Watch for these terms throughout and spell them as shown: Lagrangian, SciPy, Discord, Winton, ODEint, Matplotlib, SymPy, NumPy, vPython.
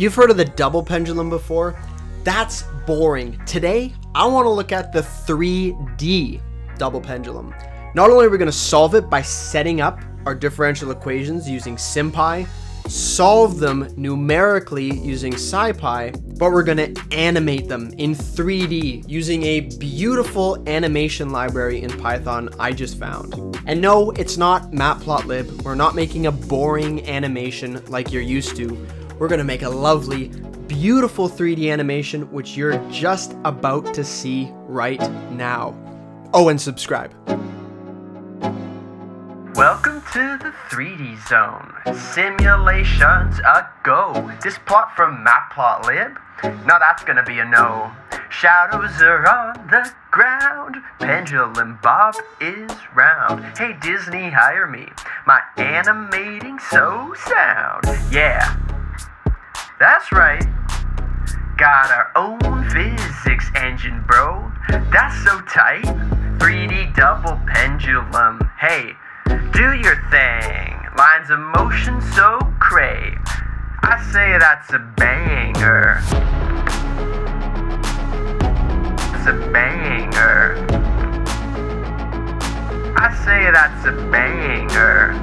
You've heard of the double pendulum before? That's boring. Today, I want to look at the 3D double pendulum. Not only are we going to solve it by setting up our differential equations using SymPy, solve them numerically using SciPy, but we're going to animate them in 3D using a beautiful animation library in Python I just found. And no, it's not Matplotlib. We're not making a boring animation like you're used to. We're going to make a lovely, beautiful 3D animation, which you're just about to see right now. Oh, and subscribe. Welcome to the 3D zone. Simulations a go. This plot from Matplotlib? Now that's gonna be a no. Shadows are on the ground. Pendulum Bob is round. Hey Disney, hire me. My animating so sound. Yeah, that's right. Got our own physics engine, bro. That's so tight. 3D double pendulum. Hey. Do your thing, lines of motion so cray. I say that's a banger. It's a banger. I say that's a banger.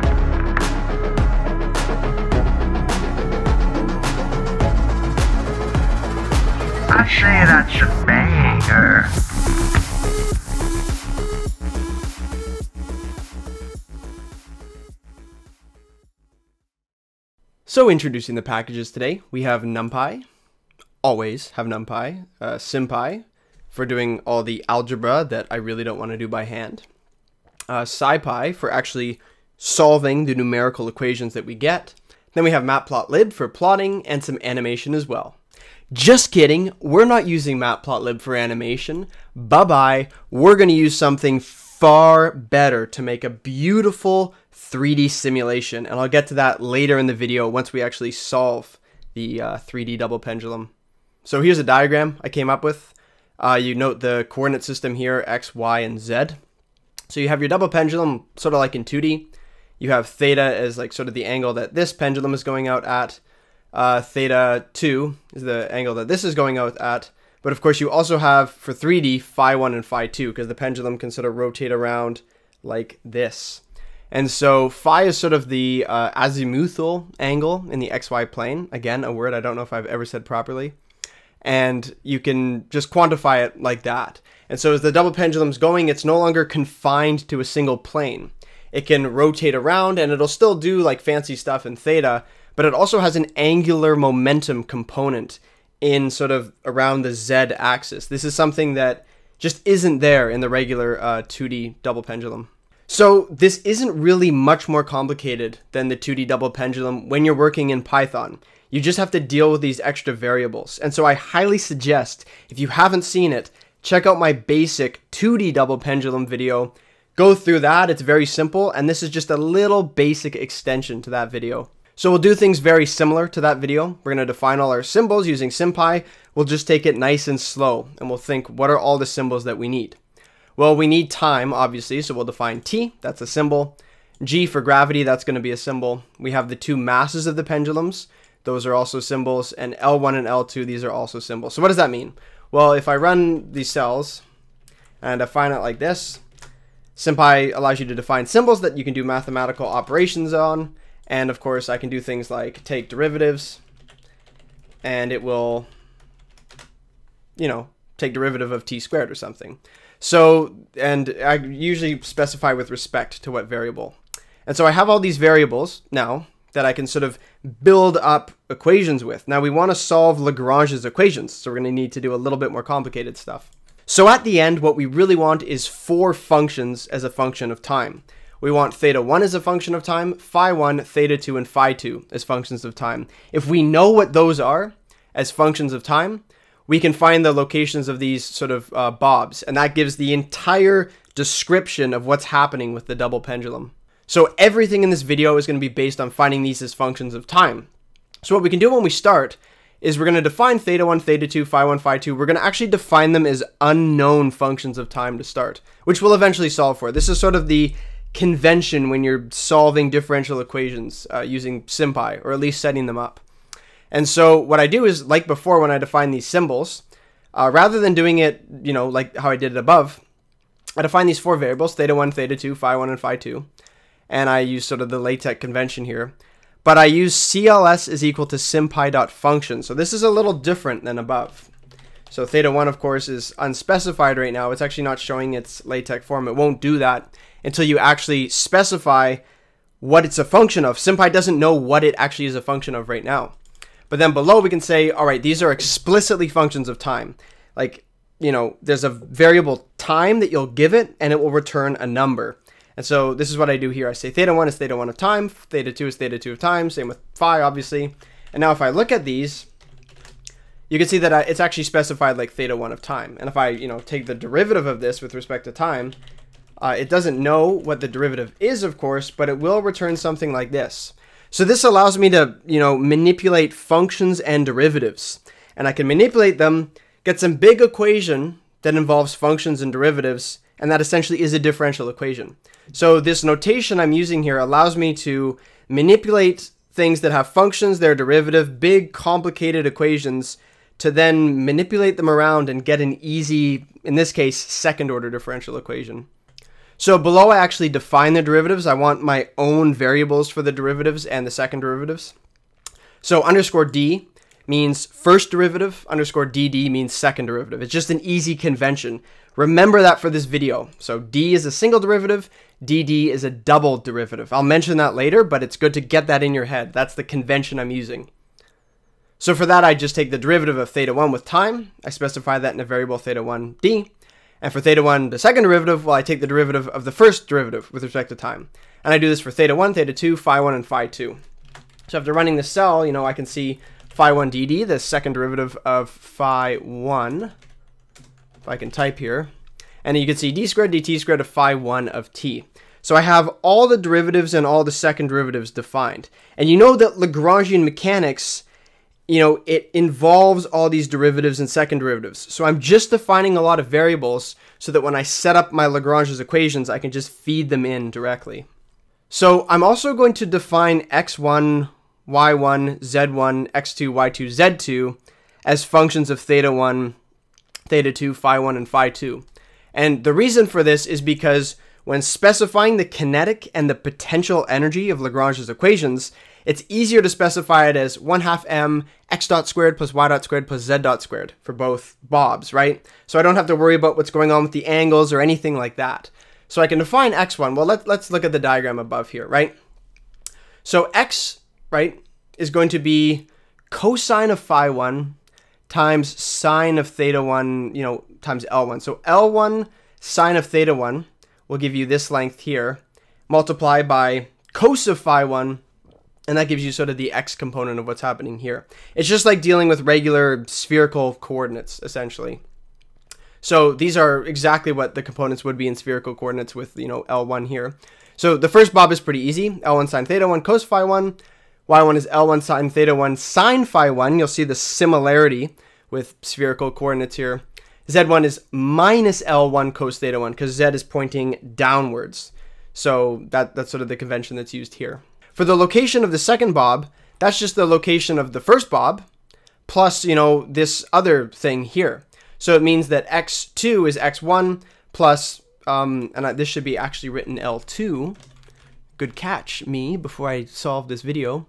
I say that's a banger. So introducing the packages today, we have NumPy, always have NumPy, SymPy for doing all the algebra that I really don't want to do by hand, SciPy for actually solving the numerical equations that we get, then we have Matplotlib for plotting and some animation as well. Just kidding, we're not using Matplotlib for animation, bye-bye, we're going to use something far better to make a beautiful 3D simulation, and I'll get to that later in the video once we actually solve the 3D double pendulum. So here's a diagram I came up with. You note the coordinate system here, x, y, and z. So you have your double pendulum sort of like in 2D. You have theta as like sort of the angle that this pendulum is going out at. Theta 2 is the angle that this is going out at. But of course you also have, for 3D, phi 1 and phi 2, because the pendulum can sort of rotate around like this. And so phi is sort of the azimuthal angle in the xy plane. Again, a word I don't know if I've ever said properly. And you can just quantify it like that. And so as the double pendulum's going, it's no longer confined to a single plane. It can rotate around and it'll still do like fancy stuff in theta, but it also has an angular momentum component in sort of around the z axis. This is something that just isn't there in the regular 2D double pendulum. So this isn't really much more complicated than the 2D double pendulum when you're working in Python. You just have to deal with these extra variables. And so I highly suggest, if you haven't seen it, check out my basic 2D double pendulum video. Go through that, it's very simple, and this is just a little basic extension to that video. So we'll do things very similar to that video. We're gonna define all our symbols using SymPy. We'll just take it nice and slow, and we'll think, what are all the symbols that we need? Well, we need time, obviously, so we'll define t, that's a symbol. G for gravity, that's going to be a symbol. We have the two masses of the pendulums, those are also symbols, and L1 and L2, these are also symbols. So what does that mean? Well, if I run these cells and define it like this, SymPy allows you to define symbols that you can do mathematical operations on, and of course I can do things like take derivatives, and it will, you know, take derivative of t squared or something. So, and I usually specify with respect to what variable. And so I have all these variables now that I can sort of build up equations with. Now we want to solve Lagrange's equations, so we're going to need to do a little bit more complicated stuff. So at the end, what we really want is four functions as a function of time. We want theta 1 as a function of time, phi 1, theta 2, and phi 2 as functions of time. If we know what those are as functions of time, we can find the locations of these sort of bobs, and that gives the entire description of what's happening with the double pendulum. So everything in this video is going to be based on finding these as functions of time. So what we can do when we start is we're going to define theta 1, theta 2, phi 1, phi 2. We're going to actually define them as unknown functions of time to start, which we'll eventually solve for. This is sort of the convention when you're solving differential equations using SymPy, or at least setting them up. And so what I do is, like before when I define these symbols, rather than doing it, you know, like how I did it above, I define these four variables, theta1, theta2, phi1, and phi2. And I use sort of the LaTeX convention here. But I use CLS is equal to SymPy.function. So this is a little different than above. So theta1, of course, is unspecified right now. It's actually not showing its LaTeX form. It won't do that until you actually specify what it's a function of. SymPy doesn't know what it actually is a function of right now. But then below we can say, all right, these are explicitly functions of time. Like, you know, there's a variable time that you'll give it, and it will return a number. And so this is what I do here. I say theta1 is theta1 of time, theta2 is theta2 of time, same with phi, obviously. And now if I look at these, you can see that it's actually specified like theta1 of time. And if I, you know, take the derivative of this with respect to time, it doesn't know what the derivative is, of course, but it will return something like this. So this allows me to, you know, manipulate functions and derivatives. And I can manipulate them, get some big equation that involves functions and derivatives, and that essentially is a differential equation. So this notation I'm using here allows me to manipulate things that have functions, their derivative, big complicated equations, to then manipulate them around and get an easy, in this case, second order differential equation. So below I actually define the derivatives. I want my own variables for the derivatives and the second derivatives. So underscore D means first derivative, underscore DD means second derivative. It's just an easy convention. Remember that for this video. So D is a single derivative, DD is a double derivative. I'll mention that later, but it's good to get that in your head. That's the convention I'm using. So for that, I just take the derivative of theta1 with time. I specify that in a variable theta1d. And for theta1, the second derivative, well, I take the derivative of the first derivative with respect to time. And I do this for theta1, theta2, phi1, and phi2. So after running this cell, you know, I can see phi1 dd, the second derivative of phi1, if I can type here. And you can see d squared dt squared of phi1 of t. So I have all the derivatives and all the second derivatives defined. And you know that Lagrangian mechanics, you know, it involves all these derivatives and second derivatives. So I'm just defining a lot of variables so that when I set up my Lagrange's equations, I can just feed them in directly. So I'm also going to define x1, y1, z1, x2, y2, z2 as functions of theta1, theta2, phi1, and phi2. And the reason for this is because when specifying the kinetic and the potential energy of Lagrange's equations, it's easier to specify it as 1/2 m x dot squared plus y dot squared plus z dot squared for both bobs, right? So I don't have to worry about what's going on with the angles or anything like that. So I can define x1. Well, let's look at the diagram above here, right? So x, right, is going to be cosine of phi1 times sine of theta1, you know, times L1. So L1 sine of theta1 will give you this length here, multiply by cos of phi1, and that gives you sort of the x component of what's happening here. It's just like dealing with regular spherical coordinates, essentially. So these are exactly what the components would be in spherical coordinates with, you know, L1 here. So the first bob is pretty easy. L1 sine theta1 cos phi1. Y1 is L1 sine theta1 sine phi1. You'll see the similarity with spherical coordinates here. Z1 is minus L1 cos theta1 because Z is pointing downwards. So that's sort of the convention that's used here. For the location of the second bob, that's just the location of the first bob plus, you know, this other thing here. So it means that x2 is x1 plus, this should be actually written L2. Good catch, me, before I solved this video.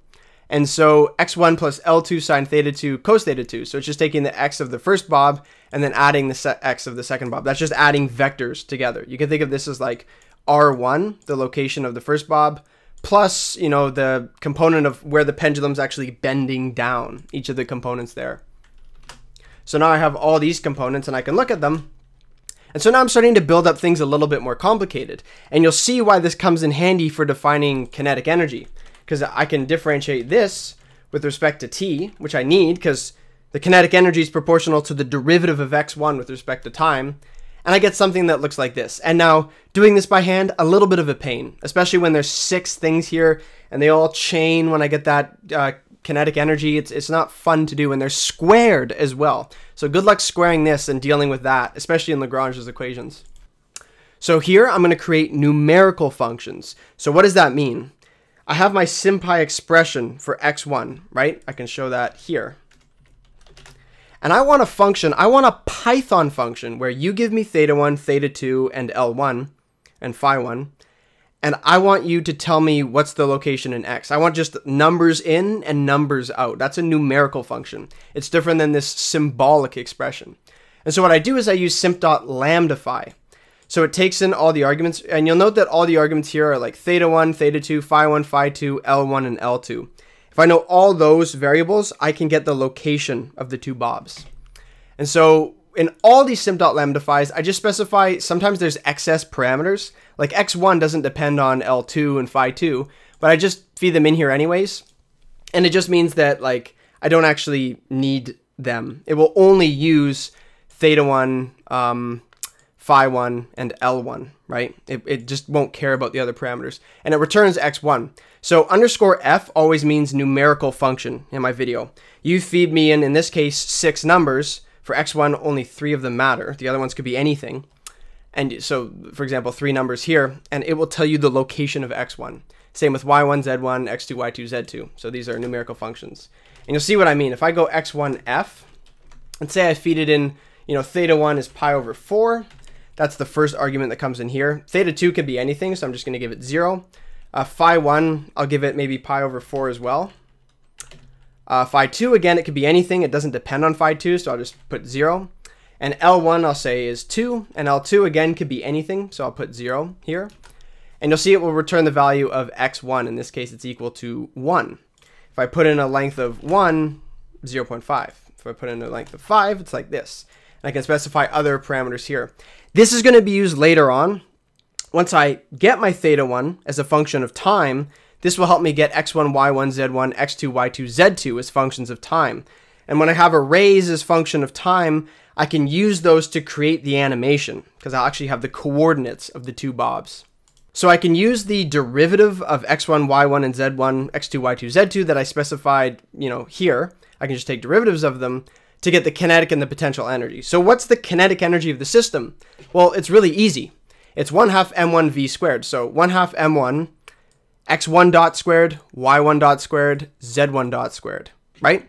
And so x1 plus L2 sine theta2 cos theta2. So it's just taking the x of the first bob and then adding the x of the second bob. That's just adding vectors together. You can think of this as like R1, the location of the first bob, plus, you know, the component of where the pendulum's actually bending down, each of the components there. So now I have all these components and I can look at them. And so now I'm starting to build up things a little bit more complicated. And you'll see why this comes in handy for defining kinetic energy, because I can differentiate this with respect to t, which I need because the kinetic energy is proportional to the derivative of x1 with respect to time. And I get something that looks like this. And now doing this by hand, a little bit of a pain, especially when there's 6 things here and they all chain when I get that kinetic energy. It's not fun to do, and they're squared as well. So good luck squaring this and dealing with that, especially in Lagrange's equations. So here I'm going to create numerical functions. So what does that mean? I have my SymPy expression for x1, right? I can show that here. And I want a function, I want a Python function where you give me theta1, theta2, and L1, and phi1, and I want you to tell me what's the location in x. I want just numbers in and numbers out. That's a numerical function. It's different than this symbolic expression. And so what I do is I use simp.lambdafy. So it takes in all the arguments, and you'll note that all the arguments here are like theta1, theta2, phi1, phi2, L1, and L2. If I know all those variables, I can get the location of the two bobs. And so in all these simp.lambdafies, I just specify, sometimes there's excess parameters, like x1 doesn't depend on L2 and phi2, but I just feed them in here anyways. And it just means that like I don't actually need them. It will only use theta1, phi1, and L1, right? It just won't care about the other parameters. And it returns x1. So _f always means numerical function in my video. You feed me in this case, 6 numbers. For x1, only 3 of them matter. The other ones could be anything. And so, for example, 3 numbers here, and it will tell you the location of x1. Same with y1, z1, x2, y2, z2. So these are numerical functions. And you'll see what I mean. If I go x1f, and say I feed it in, you know, theta1 is pi over 4. That's the first argument that comes in here. Theta2 could be anything, so I'm just going to give it 0. Phi1, I'll give it maybe pi over 4 as well. Phi2, again, it could be anything. It doesn't depend on phi2, so I'll just put 0. And L1, I'll say, is 2. And L2, again, could be anything, so I'll put 0 here. And you'll see it will return the value of x1. In this case, it's equal to 1. If I put in a length of 1, 0.5. If I put in a length of 5, it's like this. And I can specify other parameters here. This is going to be used later on. Once I get my theta1 as a function of time, this will help me get x1, y1, z1, x2, y2, z2 as functions of time. And when I have arrays as function of time, I can use those to create the animation because I'll actually have the coordinates of the two bobs. So I can use the derivative of x1, y1, and z1, x2, y2, z2 that I specified, you know, here. I can just take derivatives of them to get the kinetic and the potential energy. So what's the kinetic energy of the system? Well, it's really easy. It's 1/2 m1 v squared. So 1/2 m1, x1 dot squared, y1 dot squared, z1 dot squared, right?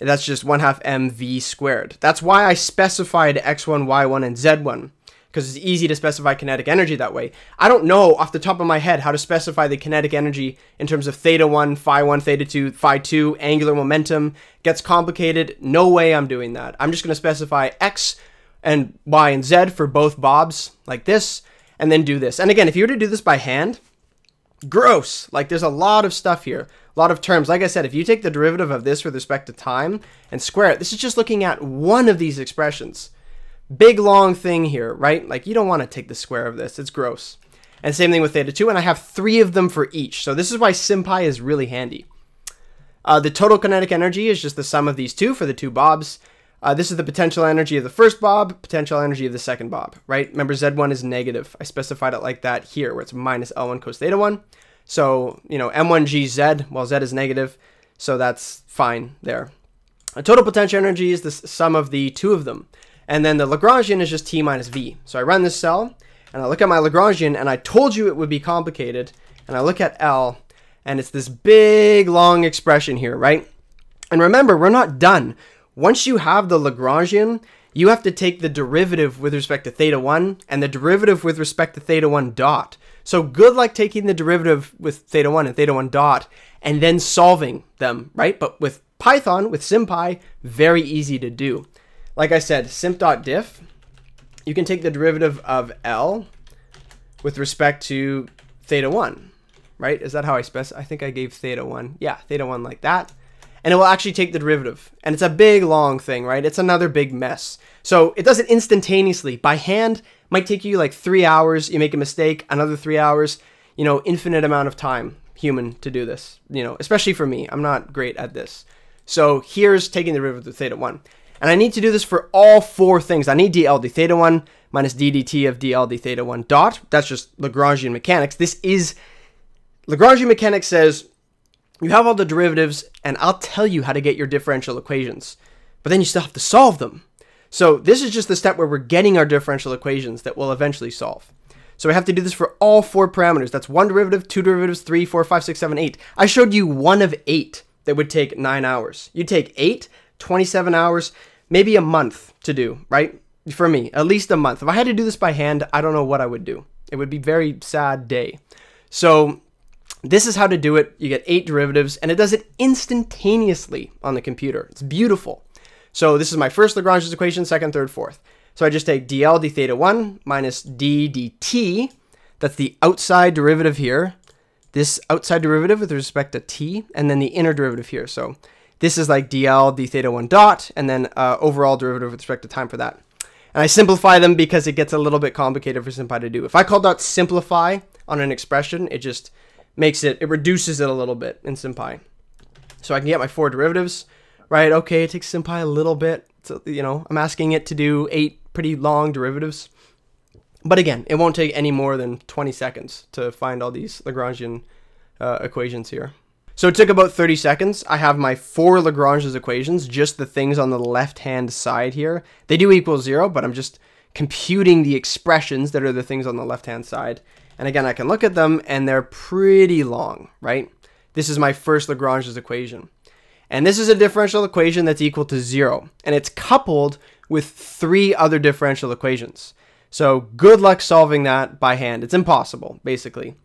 And that's just 1/2 mv squared. That's why I specified x1, y1, and z1, because it's easy to specify kinetic energy that way. I don't know off the top of my head how to specify the kinetic energy in terms of theta1, phi1, theta2, phi2, angular momentum. Gets complicated. No way I'm doing that. I'm just going to specify x and y and z for both bobs like this, and then do this. And again, if you were to do this by hand, gross. Like there's a lot of stuff here, a lot of terms. Like I said, if you take the derivative of this with respect to time and square it, this is just looking at one of these expressions. Big long thing here, right? Like you don't want to take the square of this. It's gross. And same thing with theta2, and I have 3 of them for each. So this is why SymPy is really handy. The total kinetic energy is just the sum of these two for the two bobs. This is the potential energy of the first bob, potential energy of the second bob, right? Remember, Z1 is negative. I specified it like that here, where it's minus L1 cos theta1. So, you know, M1GZ, well, Z is negative, so that's fine there. The total potential energy is the sum of the two of them. And then the Lagrangian is just T minus V. So I run this cell, and I look at my Lagrangian, and I told you it would be complicated. And I look at L, and it's this big, long expression here, right? And remember, we're not done. Once you have the Lagrangian, you have to take the derivative with respect to theta1 and the derivative with respect to theta1 dot. So good luck taking the derivative with theta1 and theta1 dot and then solving them, right? But with Python, with SymPy, very easy to do. Like I said, simp.diff, you can take the derivative of L with respect to theta1, right? Is that how I specify? I think I gave theta1. Yeah, theta1 like that. And it will actually take the derivative. And it's a big, long thing, right? It's another big mess. So it does it instantaneously. By hand, might take you like 3 hours. You make a mistake, another 3 hours. You know, infinite amount of time, human, to do this. You know, especially for me. I'm not great at this. So here's taking the derivative of theta1. And I need to do this for all 4 things. I need dl d theta1 minus ddt of dl d theta1 dot. That's just Lagrangian mechanics. This is... Lagrangian mechanics says... You have all the derivatives, and I'll tell you how to get your differential equations, but then you still have to solve them. So this is just the step where we're getting our differential equations that we'll eventually solve. So I have to do this for all four parameters. That's one derivative, two derivatives, 3, 4, 5, 6, 7, 8. I showed you one of 8 that would take 9 hours. You'd take 8, 27 hours, maybe a month to do, right? For me, at least a month. If I had to do this by hand, I don't know what I would do. It would be a very sad day. So this is how to do it. You get 8 derivatives, and it does it instantaneously on the computer. It's beautiful. So this is my first Lagrangian equation, second, third, fourth. So I just take dl d theta 1 minus d dt. That's the outside derivative here. This outside derivative with respect to t, and then the inner derivative here. So this is like dl d theta 1 dot, and then overall derivative with respect to time for that. And I simplify them because it gets a little bit complicated for SymPy to do. If I called out simplify on an expression, it just makes it, it reduces it a little bit in SymPy. So I can get my 4 derivatives, right? Okay, it takes SymPy a little bit. So, you know, I'm asking it to do 8 pretty long derivatives. But again, it won't take any more than 20 seconds to find all these Lagrangian equations here. So it took about 30 seconds. I have my 4 Lagrangian equations, just the things on the left-hand side here. They do equal 0, but I'm just computing the expressions that are the things on the left-hand side. And again, I can look at them, and they're pretty long, right? This is my first Lagrangian equation. And this is a differential equation that's equal to 0. And it's coupled with 3 other differential equations. So good luck solving that by hand. It's impossible, basically.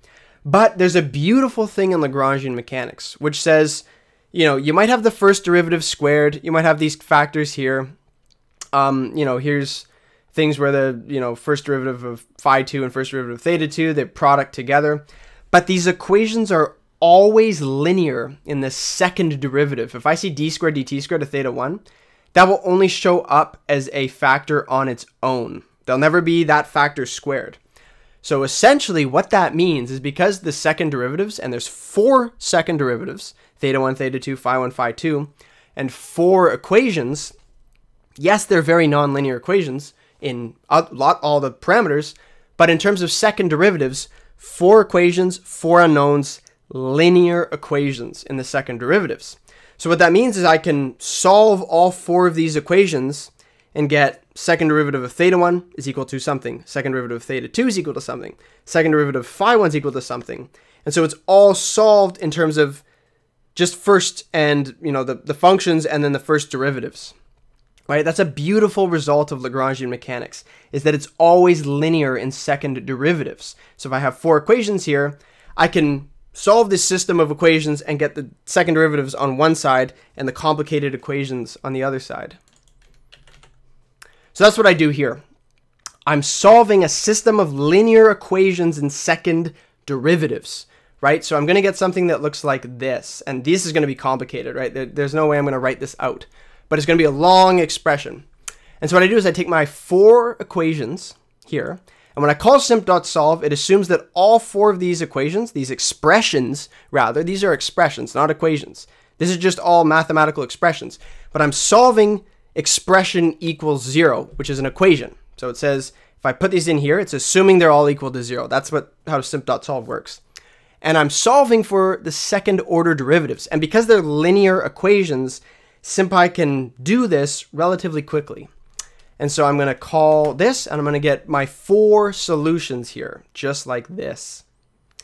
But there's a beautiful thing in Lagrangian mechanics, which says, you know, you might have the first derivative squared, you might have these factors here. You know, here's things where the, you know, first derivative of phi 2 and first derivative of theta 2, they product together. But these equations are always linear in the second derivative. If I see d squared dt squared of theta 1, that will only show up as a factor on its own. There'll never be that factor squared. So essentially what that means is because the second derivatives, and there's 4 second derivatives, theta 1, theta 2, phi 1, phi 2, and 4 equations, yes, they're very nonlinear equations in all the parameters, but in terms of second derivatives, 4 equations, 4 unknowns, linear equations in the second derivatives. So what that means is I can solve all 4 of these equations and get second derivative of theta 1 is equal to something. Second derivative of theta 2 is equal to something. Second derivative of phi 1 is equal to something. And so it's all solved in terms of just first and, you know, the functions and then the first derivatives, right? That's a beautiful result of Lagrangian mechanics, is that it's always linear in second derivatives. So if I have 4 equations here, I can solve this system of equations and get the second derivatives on one side and the complicated equations on the other side. So that's what I do here. I'm solving a system of linear equations in second derivatives, right? So I'm going to get something that looks like this, and this is going to be complicated, right? There's no way I'm going to write this out, but it's going to be a long expression. And so what I do is I take my 4 equations here, and when I call simp.solve, it assumes that all 4 of these equations, these expressions rather, these are expressions, not equations. This is just all mathematical expressions, but I'm solving expression equals 0, which is an equation. So it says, if I put these in here, it's assuming they're all equal to 0. That's how simp.solve works. And I'm solving for the second order derivatives. And because they're linear equations, SymPy can do this relatively quickly. And so I'm going to call this, and I'm going to get my 4 solutions here, just like this.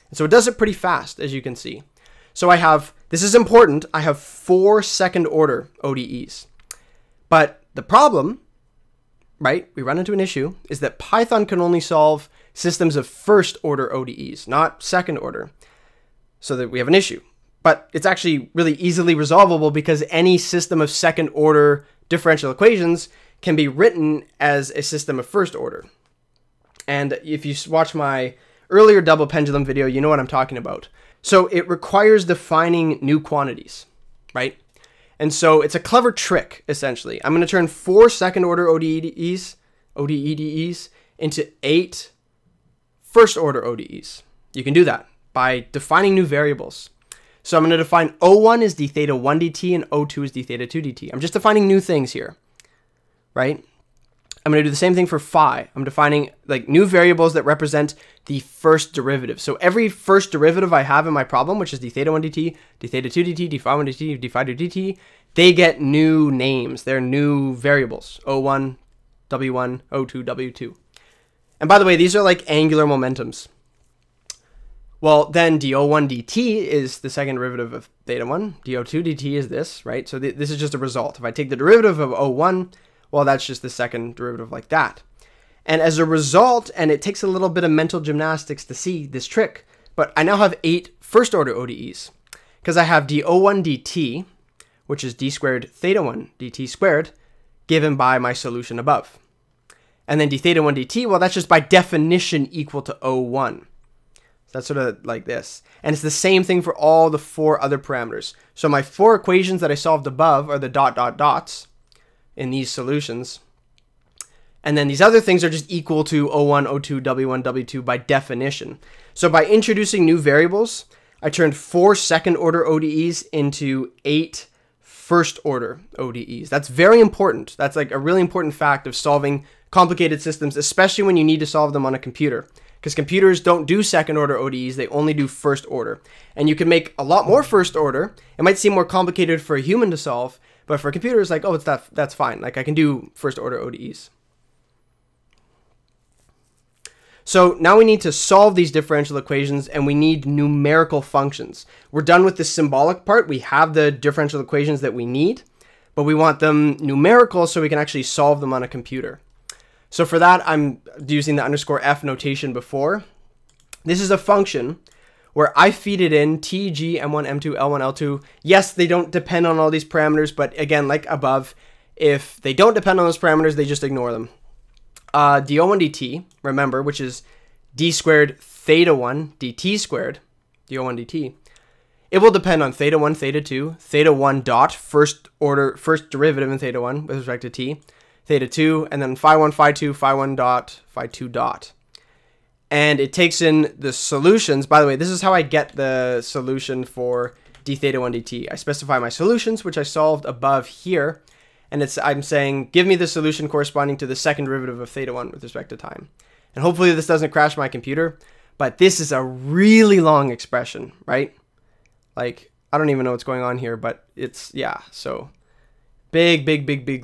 And so it does it pretty fast, as you can see. So I have, this is important, I have 4 second order ODEs. But the problem, right, we run into an issue, is that Python can only solve systems of first order ODEs, not second order. So that we have an issue. But it's actually really easily resolvable because any system of second order differential equations can be written as a system of first order. And if you watch my earlier double pendulum video, you know what I'm talking about. So it requires defining new quantities, right? And so it's a clever trick, essentially. I'm going to turn 4 second-order ODEs into 8 first-order ODEs. You can do that by defining new variables. So I'm going to define O1 is d theta 1 dt and O2 is d theta 2 dt. I'm just defining new things here, right? I'm going to do the same thing for phi. I'm defining like new variables that represent the first derivative. So every first derivative I have in my problem, which is d theta 1 dt, d theta 2 dt, d phi 1 dt, d phi 2 dt, they get new names. They're new variables, O1, W1, O2, W2. And by the way, these are like angular momentums. Well, then dO1 dt is the second derivative of theta 1. dO2 dt is this, right? So this is just a result. If I take the derivative of O1, well, that's just the second derivative like that. And as a result, and it takes a little bit of mental gymnastics to see this trick, but I now have 8 first-order ODEs because I have dO1 dt, which is d squared theta 1 dt squared, given by my solution above. And then d theta 1 dt, well, that's just by definition equal to O1. That's sort of like this. And it's the same thing for all the 4 other parameters. So my 4 equations that I solved above are the dot dot dots in these solutions. And then these other things are just equal to O1, O2, W1, W2 by definition. So by introducing new variables, I turned 4 second order ODEs into 8 first order ODEs. That's very important. That's like a really important fact of solving complicated systems, especially when you need to solve them on a computer. Because computers don't do second order ODEs, they only do first order. And you can make a lot more first order. It might seem more complicated for a human to solve, but for computers, like, oh, it's that's fine. Like, I can do first order ODEs. So now we need to solve these differential equations, and we need numerical functions. We're done with the symbolic part. We have the differential equations that we need, but we want them numerical so we can actually solve them on a computer. So for that, I'm using the _f notation before. This is a function where I feed it in t, g, m1, m2, l1, l2. Yes, they don't depend on all these parameters, but again, like above, if they don't depend on those parameters, they just ignore them. dO1 dt, remember, which is d squared theta 1 dt squared, dO1 dt. It will depend on theta 1, theta 2, theta 1 dot, first derivative in theta 1 with respect to t, theta 2, and then phi 1, phi 2, phi 1 dot, phi 2 dot. And it takes in the solutions. By the way, this is how I get the solution for d theta 1 dt. I specify my solutions, which I solved above here. And I'm saying, give me the solution corresponding to the second derivative of theta 1 with respect to time. And hopefully this doesn't crash my computer, but this is a really long expression, right? Like, I don't even know what's going on here, but it's, yeah, so big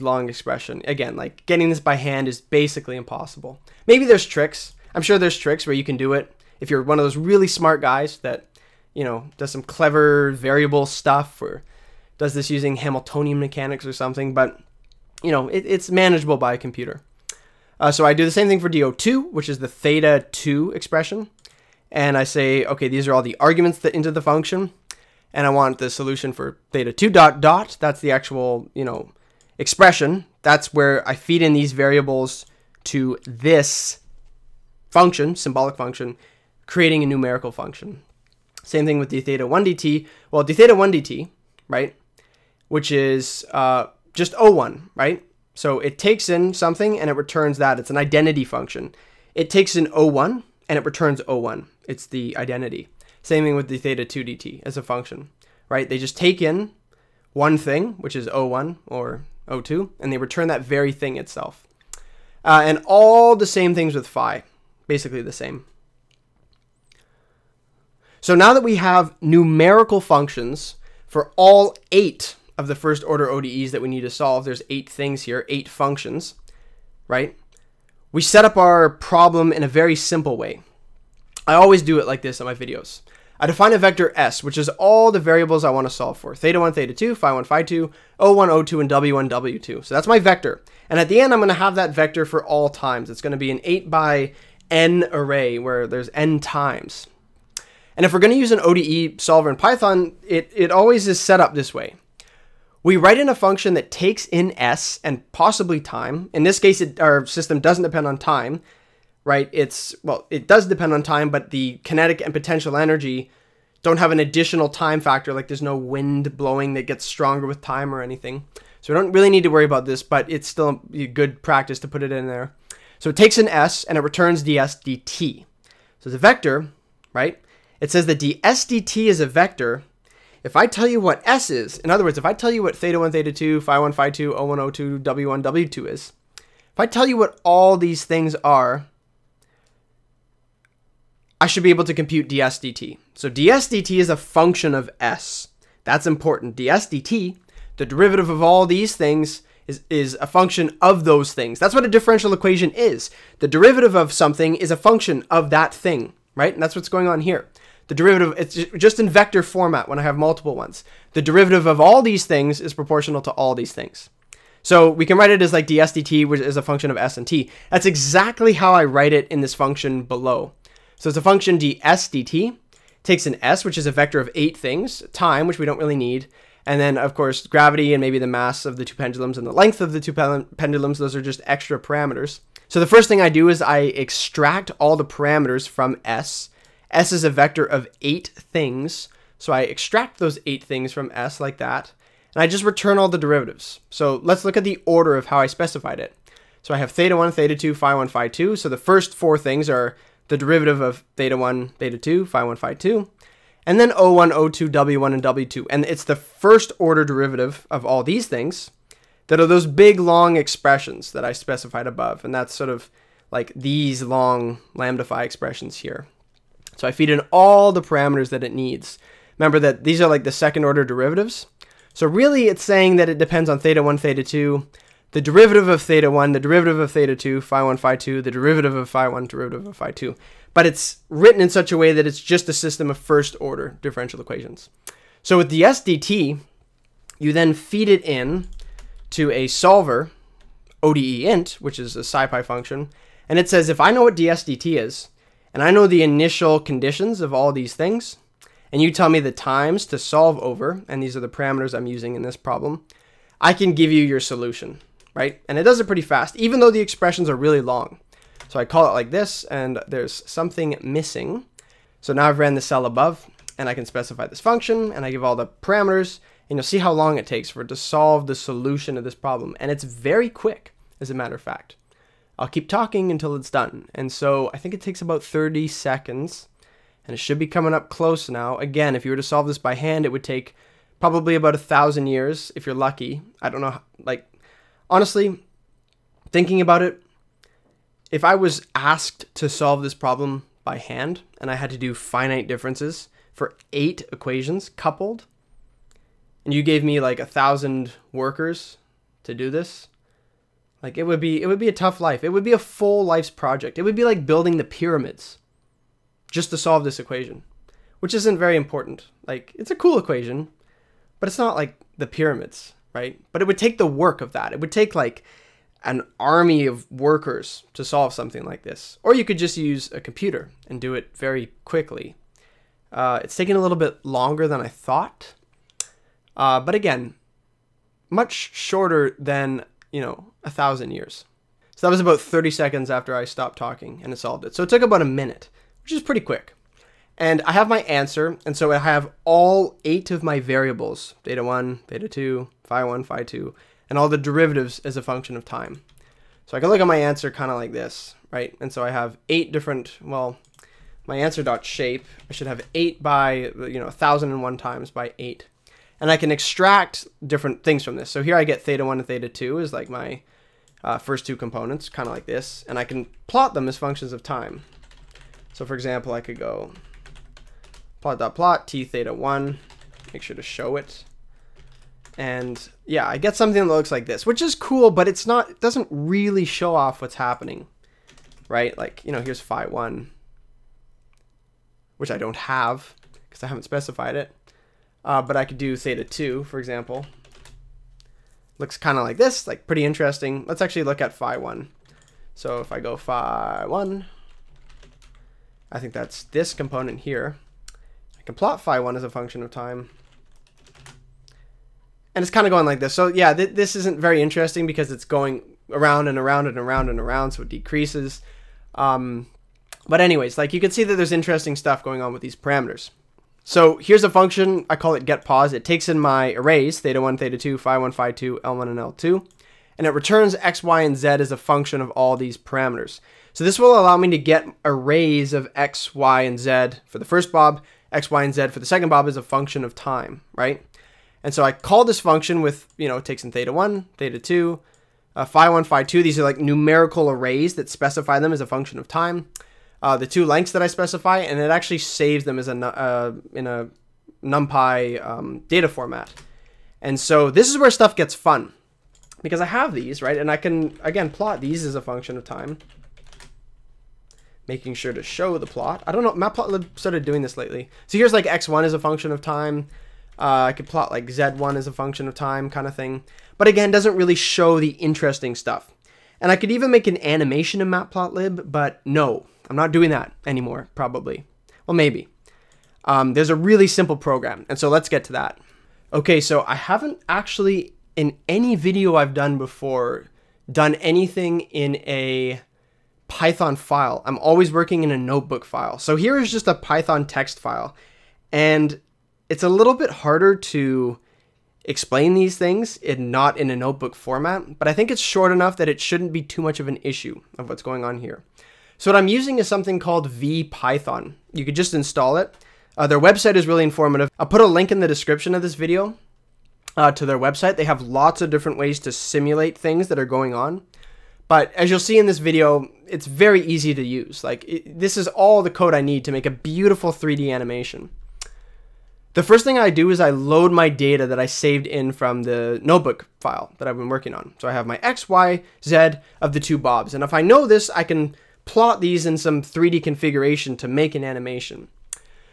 long expression. Again, like getting this by hand is basically impossible. Maybe there's tricks. I'm sure there's tricks where you can do it. If you're one of those really smart guys that, you know, does some clever variable stuff or does this using Hamiltonian mechanics or something, but you know, it's manageable by a computer. So I do the same thing for dO2, which is the theta 2 expression. And I say, okay, these are all the arguments that into the function. And I want the solution for theta 2 dot dot. That's the actual, you know, expression. That's where I feed in these variables to this function, symbolic function, creating a numerical function. Same thing with d theta 1 dt. Well, d theta 1 dt, right? Which is just O1, right? So it takes in something and it returns that. It's an identity function. It takes in O1 and it returns O1. It's the identity. Same thing with the theta 2 dt as a function, right? They just take in one thing, which is O1 or O2, and they return that very thing itself. And all the same things with phi, basically the same. So now that we have numerical functions for all 8 of the first order ODEs that we need to solve, there's 8 things here, 8 functions, right? We set up our problem in a very simple way. I always do it like this in my videos. I define a vector S, which is all the variables I want to solve for. Theta 1, theta 2, phi 1, phi 2, O1, O2, and W1, W2. So that's my vector. And at the end, I'm going to have that vector for all times. It's going to be an 8 by n array where there's n times. And if we're going to use an ODE solver in Python, it always is set up this way. We write in a function that takes in S and possibly time. In this case, our system doesn't depend on time, right? It does depend on time, but the kinetic and potential energy don't have an additional time factor. Like there's no wind blowing that gets stronger with time or anything. So we don't really need to worry about this, but it's still a good practice to put it in there. So it takes in S and it returns ds dt. So it's a vector, right? It says that ds dt is a vector. If I tell you what S is, in other words, if I tell you what theta 1, theta 2, phi 1, phi 2, O1, O2, W1, W2 is, if I tell you what all these things are, I should be able to compute ds dt. So ds dt is a function of S. That's important. Ds dt, the derivative of all these things, is a function of those things. That's what a differential equation is. The derivative of something is a function of that thing, right? And that's what's going on here. The derivative, it's just in vector format when I have multiple ones. The derivative of all these things is proportional to all these things. So we can write it as like ds dt, which is a function of s and t. That's exactly how I write it in this function below. So it's a function ds dt, takes an s, which is a vector of 8 things, time, which we don't really need, and then of course gravity and maybe the mass of the 2 pendulums and the length of the 2 pendulums. Those are just extra parameters. So the first thing I do is I extract all the parameters from s. S is a vector of 8 things, so I extract those 8 things from S like that, and I just return all the derivatives. So let's look at the order of how I specified it. So I have theta 1, theta 2, phi 1, phi 2, so the first 4 things are the derivative of theta 1, theta 2, phi 1, phi 2, and then O1, O2, W1, and W2, and it's the first order derivative of all these things that are those big long expressions that I specified above, and that's sort of like these long lambda phi expressions here. So I feed in all the parameters that it needs. Remember that these are like the second order derivatives. So really it's saying that it depends on theta 1, theta 2, the derivative of theta 1, the derivative of theta 2, phi 1, phi 2, the derivative of phi 1, derivative of phi 2. But it's written in such a way that it's just a system of first order differential equations. So with ds dt, you then feed it in to a solver, ODEint, which is a SciPy function, and it says if I know what ds dt is, and I know the initial conditions of all these things, and you tell me the times to solve over, and these are the parameters I'm using in this problem, I can give you your solution, right? And it does it pretty fast, even though the expressions are really long. So I call it like this, and there's something missing. So now I've ran the cell above, and I can specify this function, and I give all the parameters, and you'll see how long it takes for it to solve the solution to this problem. And it's very quick, as a matter of fact. I'll keep talking until it's done. And so I think it takes about 30 seconds and it should be coming up close now. Again, if you were to solve this by hand, it would take probably about 1,000 years if you're lucky. I don't know, like, honestly, thinking about it, if I was asked to solve this problem by hand and I had to do finite differences for 8 equations coupled, and you gave me like 1,000 workers to do this, like it would be a tough life. It would be a full life's project. It would be like building the pyramids just to solve this equation, which isn't very important. Like it's a cool equation, but it's not like the pyramids, right? But it would take the work of that. It would take like an army of workers to solve something like this. Or you could just use a computer and do it very quickly. It's taking a little bit longer than I thought. But again, much shorter than, you know, 1,000 years. So that was about 30 seconds after I stopped talking and it solved it. So it took about a minute, which is pretty quick. And I have my answer. And so I have all 8 of my variables, theta 1, theta 2, phi 1, phi 2, and all the derivatives as a function of time. So I can look at my answer kind of like this, right? And so I have 8 different, well, my answer dot shape, I should have 8 by, you know, 1,001 times by 8. And I can extract different things from this. So here I get theta 1 and theta 2 is like my first 2 components, kind of like this. And I can plot them as functions of time. So for example, I could go plot dot plot t theta 1, make sure to show it. And yeah, I get something that looks like this, which is cool, but it's not, it doesn't really show off what's happening, right? Like, you know, here's phi 1, which I don't have because I haven't specified it. But I could do theta 2, for example. Looks kind of like this, like pretty interesting. Let's actually look at phi 1. So if I go phi 1, I think that's this component here. I can plot phi 1 as a function of time. And it's kind of going like this. So yeah, this isn't very interesting because it's going around and around and around and around, so it decreases. But anyways, like you can see that there's interesting stuff going on with these parameters. So here's a function, I call it getPause. It takes in my arrays, theta 1, theta 2, phi 1, phi 2, L1 and L2, and it returns x, y, and z as a function of all these parameters. So this will allow me to get arrays of x, y, and z for the first bob, x, y, and z for the second bob as a function of time, right? And so I call this function with, you know, it takes in theta 1, theta 2, phi 1, phi 2. These are like numerical arrays that specify them as a function of time. The 2 lengths that I specify, and it actually saves them as a in a NumPy data format. And so this is where stuff gets fun. because I have these, right? And I can, again, plot these as a function of time, making sure to show the plot. I don't know, Matplotlib started doing this lately. So here's like x1 is a function of time. I could plot like z1 as a function of time kind of thing. But again, doesn't really show the interesting stuff. And I could even make an animation in Matplotlib, but no, I'm not doing that anymore, probably. Well, maybe. There's a really simple program, and so let's get to that. Okay, so I haven't actually, in any video I've done before, done anything in a Python file. I'm always working in a notebook file. So here is just a Python text file, and it's a little bit harder to explain these things in not in a notebook format, but I think it's short enough that it shouldn't be too much of an issue of what's going on here. So what I'm using is something called vPython. You could just install it. Their website is really informative. I'll put a link in the description of this video to their website. They have lots of different ways to simulate things that are going on. But as you'll see in this video, it's very easy to use. Like this is all the code I need to make a beautiful 3D animation. The first thing I do is I load my data that I saved in from the notebook file that I've been working on. So I have my X, Y, Z of the two bobs. And if I know this, I can plot these in some 3D configuration to make an animation.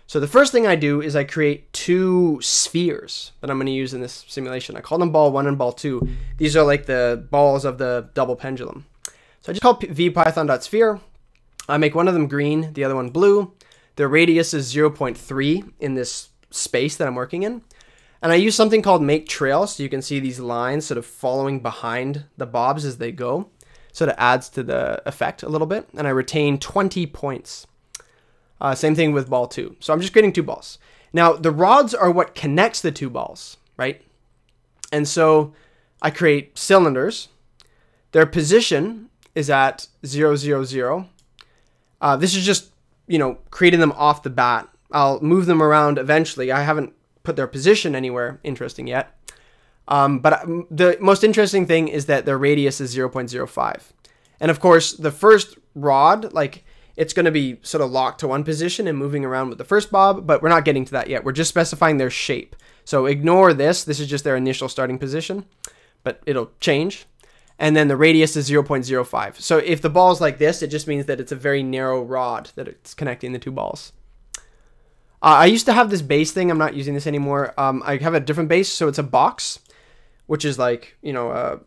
So the first thing I do is I create two spheres that I'm going to use in this simulation. I call them ball one and ball two. These are like the balls of the double pendulum. So I just call vPython.sphere. I make one of them green, the other one blue. The radius is 0.3 in this space that I'm working in. And I use something called make trail, so you can see these lines sort of following behind the bobs as they go. Sort of adds to the effect a little bit. And I retain 20 points. Same thing with ball two. So I'm just creating two balls. Now the rods are what connects the two balls, right? And so I create cylinders. Their position is at 0, 0, 0. This is just, you know, creating them off the bat. I'll move them around eventually. I haven't put their position anywhere interesting yet. But the most interesting thing is that their radius is 0.05. And of course, the first rod, like it's going to be sort of locked to one position and moving around with the first bob, but we're not getting to that yet. We're just specifying their shape. So ignore this. This is just their initial starting position, but it'll change. And then the radius is 0.05. So if the ball's like this, it just means that it's a very narrow rod that it's connecting the two balls. I used to have this base thing. I'm not using this anymore. I have a different base, so it's a box, which is like, you know,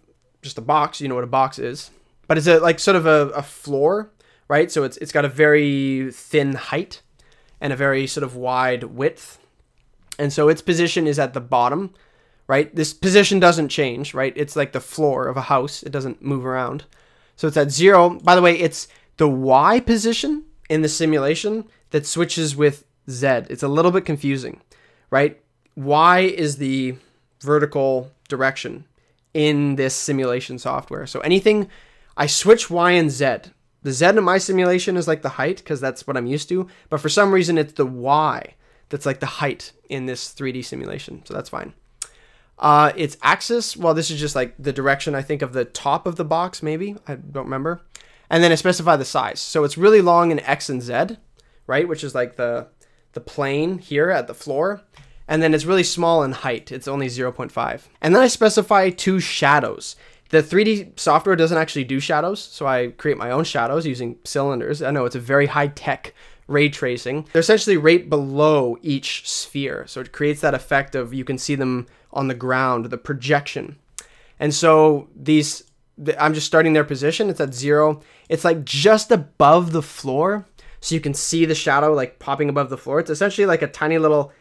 just a box. You know what a box is. But it's a, like sort of a floor, right? So it's got a very thin height and a very sort of wide width. And so its position is at the bottom, right? This position doesn't change, right? It's like the floor of a house. It doesn't move around. So it's at 0. By the way, it's the Y position in the simulation that switches with Z. It's a little bit confusing, right? Y is the vertical direction in this simulation software. So anything, I switch Y and Z. The Z in my simulation is like the height because that's what I'm used to. But for some reason, it's the Y that's like the height in this 3D simulation. So that's fine. Its axis, well, this is just like the direction I think of the top of the box, maybe. I don't remember. And then I specify the size. So it's really long in X and Z, right? Which is like the plane here at the floor, and then it's really small in height. It's only 0.5. And then I specify two shadows. The 3D software doesn't actually do shadows, so I create my own shadows using cylinders. I know it's a very high-tech ray tracing. They're essentially right below each sphere, so it creates that effect of you can see them on the ground, the projection. And so these, I'm just starting their position. It's at 0. It's like just above the floor. So you can see the shadow like popping above the floor. It's essentially like a tiny little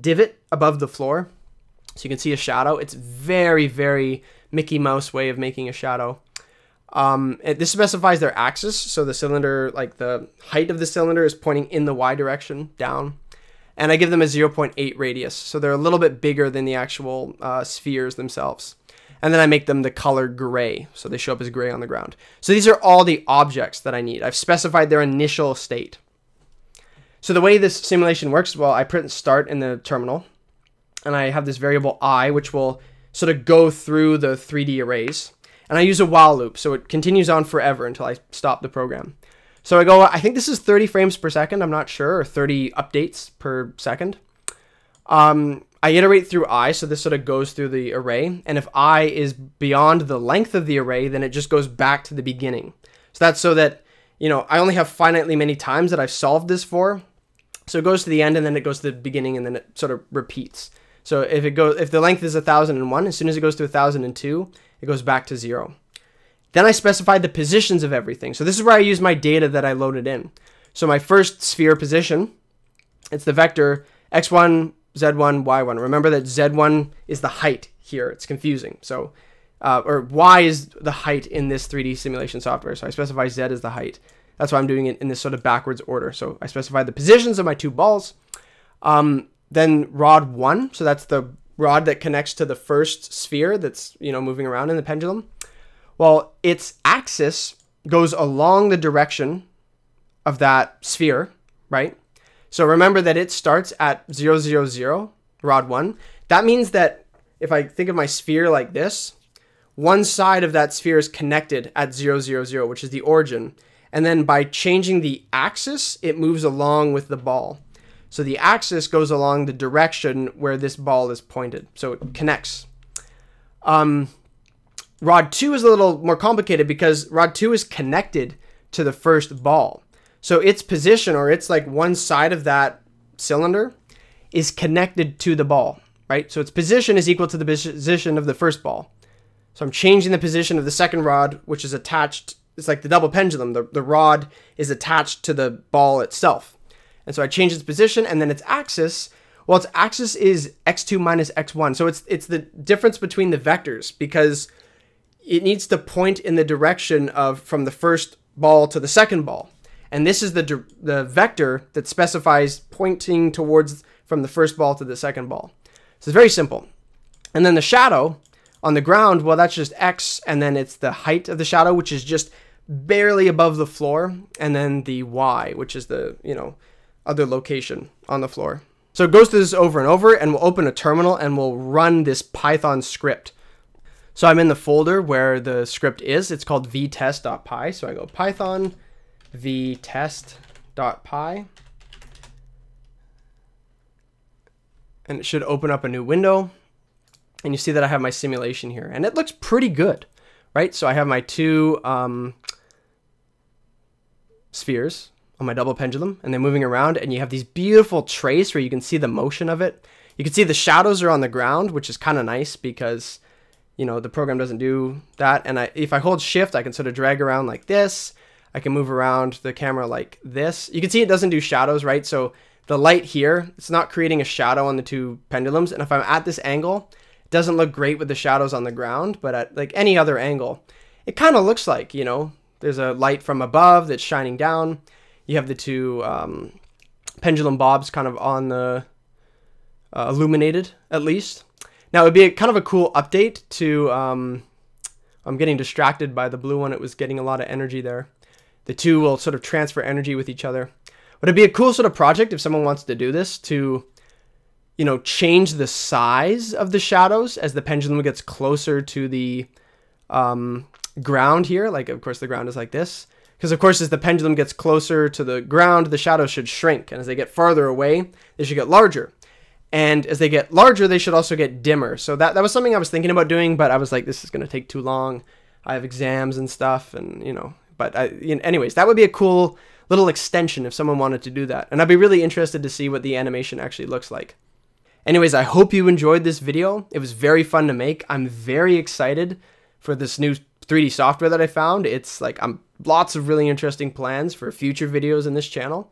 divot above the floor. So you can see a shadow. It's very, very Mickey Mouse way of making a shadow. This specifies their axis. So the cylinder, like the height of the cylinder is pointing in the Y direction down. And I give them a 0.8 radius. So they're a little bit bigger than the actual spheres themselves. And then I make them the color gray, so they show up as gray on the ground. So these are all the objects that I need. I've specified their initial state. So the way this simulation works, well, I print start in the terminal, and I have this variable I, which will sort of go through the 3D arrays. And I use a while loop, so it continues on forever until I stop the program. So I go, I think this is 30 frames per second, I'm not sure, or 30 updates per second. I iterate through I, so this sort of goes through the array, and if I is beyond the length of the array, then it just goes back to the beginning. So that's so that, you know, I only have finitely many times that I've solved this for. So it goes to the end, and then it goes to the beginning, and then it sort of repeats. So if it goes, if the length is 1001, as soon as it goes to 1002, it goes back to 0. Then I specify the positions of everything. So this is where I use my data that I loaded in. So my first sphere position, it's the vector x1, Z1, Y1. Remember that Z1 is the height here. It's confusing. So, or Y is the height in this 3D simulation software. So I specify Z as the height. That's why I'm doing it in this sort of backwards order. So I specify the positions of my two balls. Then rod 1. So that's the rod that connects to the first sphere that's, you know, moving around in the pendulum. Well, its axis goes along the direction of that sphere, right? So remember that it starts at 0, 0, 0, rod 1. That means that if I think of my sphere like this, one side of that sphere is connected at 0, 0, 0, which is the origin. And then by changing the axis, it moves along with the ball. So the axis goes along the direction where this ball is pointed. So it connects. Rod 2 is a little more complicated because rod 2 is connected to the first ball. So its position, or it's like one side of that cylinder, is connected to the ball, right? So its position is equal to the position of the first ball. So I'm changing the position of the second rod, which is attached. It's like the double pendulum. The rod is attached to the ball itself. And so I change its position, and then its axis. Well, its axis is x2 minus x1. So it's the difference between the vectors, because it needs to point in the direction of from the first ball to the second ball. And this is the vector that specifies pointing towards from the first ball to the second ball. So it's very simple. And then the shadow on the ground, well, that's just X, and then it's the height of the shadow, which is just barely above the floor, and then the Y, which is the, you know, other location on the floor. So it goes through this over and over, and we'll open a terminal and we'll run this Python script. So I'm in the folder where the script is. It's called vtest.py. So I go Python vtest.py, and it should open up a new window, and you see that I have my simulation here, and it looks pretty good, right? So I have my two spheres on my double pendulum, and they're moving around, and you have these beautiful trace where you can see the motion of it. You can see the shadows are on the ground, which is kind of nice because, you know, the program doesn't do that. And if I hold shift, I can sort of drag around like this. I can move around the camera like this. You can see it doesn't do shadows, right? So the light here, it's not creating a shadow on the two pendulums. And if I'm at this angle, it doesn't look great with the shadows on the ground, but at like any other angle, it kind of looks like, you know, there's a light from above that's shining down. You have the two pendulum bobs kind of on the illuminated, at least. Now it'd be kind of a cool update to, I'm getting distracted by the blue one. It was getting a lot of energy there. The two will sort of transfer energy with each other. But it'd be a cool sort of project if someone wants to do this to, you know, change the size of the shadows as the pendulum gets closer to the ground here. Like, of course, the ground is like this. Because, of course, as the pendulum gets closer to the ground, the shadows should shrink. And as they get farther away, they should get larger. And as they get larger, they should also get dimmer. So that was something I was thinking about doing, but I was like, this is going to take too long. I have exams and stuff, and, you know. But anyways, that would be a cool little extension if someone wanted to do that. And I'd be really interested to see what the animation actually looks like. Anyways, I hope you enjoyed this video. It was very fun to make. I'm very excited for this new 3D software that I found. It's like lots of really interesting plans for future videos in this channel.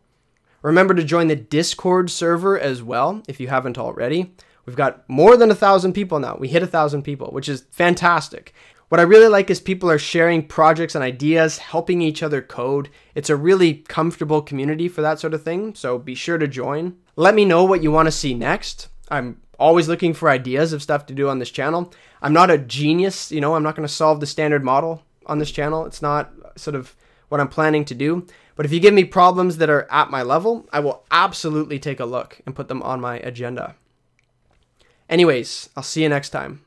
Remember to join the Discord server as well if you haven't already. We've got more than 1,000 people now. We hit 1,000 people, which is fantastic. What I really like is people are sharing projects and ideas, helping each other code. It's a really comfortable community for that sort of thing, so be sure to join. Let me know what you want to see next. I'm always looking for ideas of stuff to do on this channel. I'm not a genius, you know, I'm not going to solve the standard model on this channel. It's not sort of what I'm planning to do. But if you give me problems that are at my level, I will absolutely take a look and put them on my agenda. Anyways, I'll see you next time.